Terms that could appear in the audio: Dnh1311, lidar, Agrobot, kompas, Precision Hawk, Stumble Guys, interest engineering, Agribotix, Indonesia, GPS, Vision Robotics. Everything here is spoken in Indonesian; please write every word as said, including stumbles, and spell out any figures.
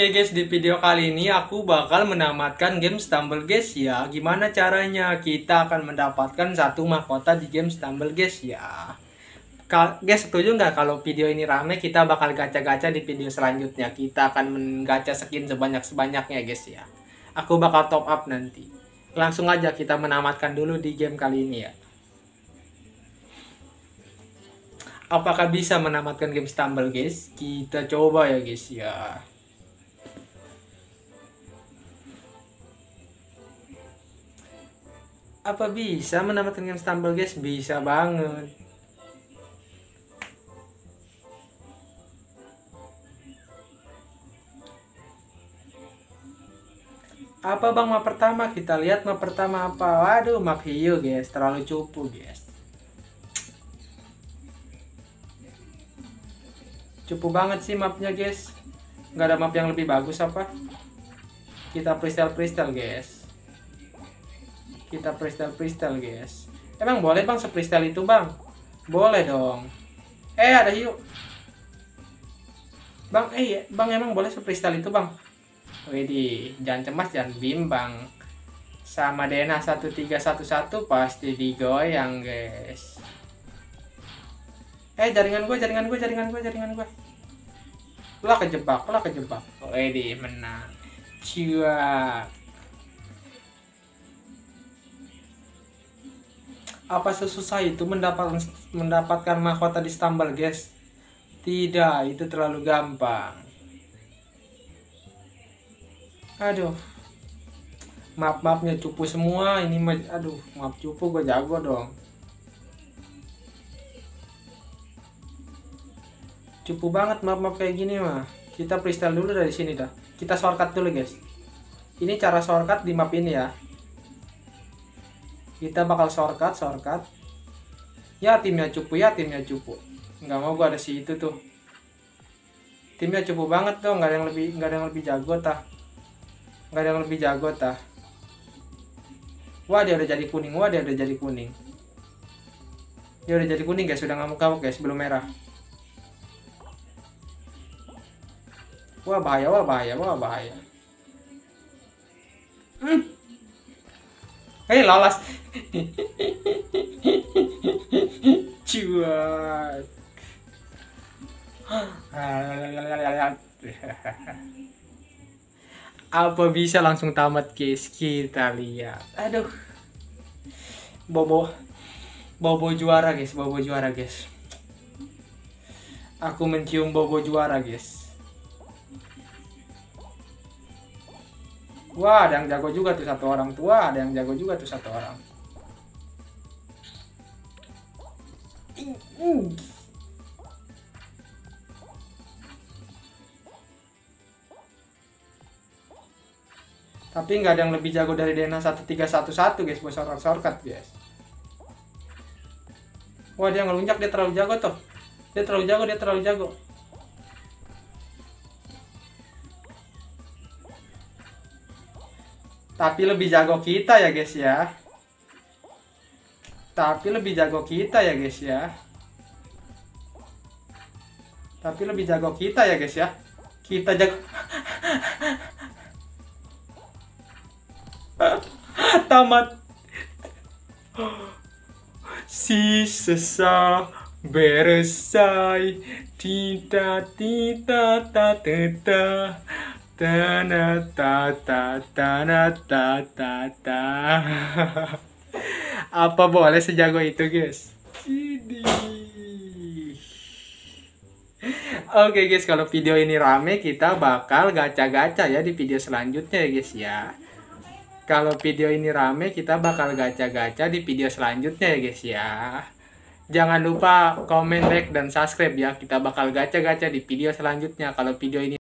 Oke guys, di video kali ini aku bakal menamatkan game Stumble Guys ya. Gimana caranya kita akan mendapatkan satu mahkota di game Stumble Guys ya. Kal guys, setuju nggak kalau video ini rame kita bakal gacha-gacha di video selanjutnya? Kita akan menggacha skin sebanyak-sebanyaknya guys ya. Aku bakal top up nanti. Langsung aja kita menamatkan dulu di game kali ini ya. Apakah bisa menamatkan game Stumble guys? Kita coba ya guys ya. Apa bisa menamatkan game Stumble guys? Bisa banget. Apa bang map pertama? Kita lihat map pertama apa. Waduh, map hiu guys, terlalu cupu guys, cupu banget sih mapnya guys. Nggak ada map yang lebih bagus apa? Kita freestyle freestyle guys, kita freestyle freestyle guys. Emang boleh bang se-freestyle itu bang? Boleh dong. Eh, ada hiu bang. Eh bang, emang boleh se-freestyle itu bang? Wih, jangan cemas, jangan bimbang. Sama D N A satu tiga satu satu pasti digoyang guys. Eh, jaringan gue, jaringan gue, jaringan gue, jaringan gue. Lah kejebak, lah kejebak. Wih, menang. Cuak. Apa sesusah itu mendapatkan mendapatkan mahkota di Stumble guys? Tidak, itu terlalu gampang. Aduh, map-mapnya cupu semua ini. Aduh, map cupu gue jago dong. Cupu banget map-map kayak gini mah. Kita freestyle dulu dari sini dah. Kita shortcut dulu guys. Ini cara shortcut di map ini ya. Kita bakal shortcut, shortcut. Ya timnya cupu, ya timnya cupu. Nggak mau gue ada si itu tuh. Timnya cupu banget dong. Nggak ada yang lebih, nggak ada yang lebih jago tah. Nggak ada yang lebih jago tah. Wah, dia udah jadi kuning. Wah, dia udah jadi kuning. Dia udah jadi kuning guys. Sudah ngamuk-ngamuk guys. Belum merah. Wah bahaya, wah bahaya, wah bahaya. Hmm. Hei, lolos. Cuak. Apa bisa langsung tamat guys? Kita lihat. Aduh, bobo bobo juara guys, bobo juara guys. Aku mencium bobo juara guys. Wah, ada yang jago juga tuh satu orang tua. Ada yang jago juga tuh satu orang. Tapi nggak ada yang lebih jago dari D N A satu tiga satu satu guys. Buat shortcut guys. Wah, dia ngelunjak, dia terlalu jago tuh. Dia terlalu jago, dia terlalu jago. Tapi lebih jago kita ya guys ya. Tapi lebih jago kita ya guys ya. Tapi lebih jago kita ya guys ya. Kita jago. Tamat si sesa beresai tita tita ta teta tana ta ta tana ta ta ta. Apa boleh sejago itu guys? Oke guys, kalau video ini rame kita bakal gacha-gacha ya di video selanjutnya ya guys ya. Kalau video ini rame, kita bakal gacha-gacha di video selanjutnya ya guys ya. Jangan lupa komen, like, dan subscribe ya. Kita bakal gacha-gacha di video selanjutnya. Kalau video ini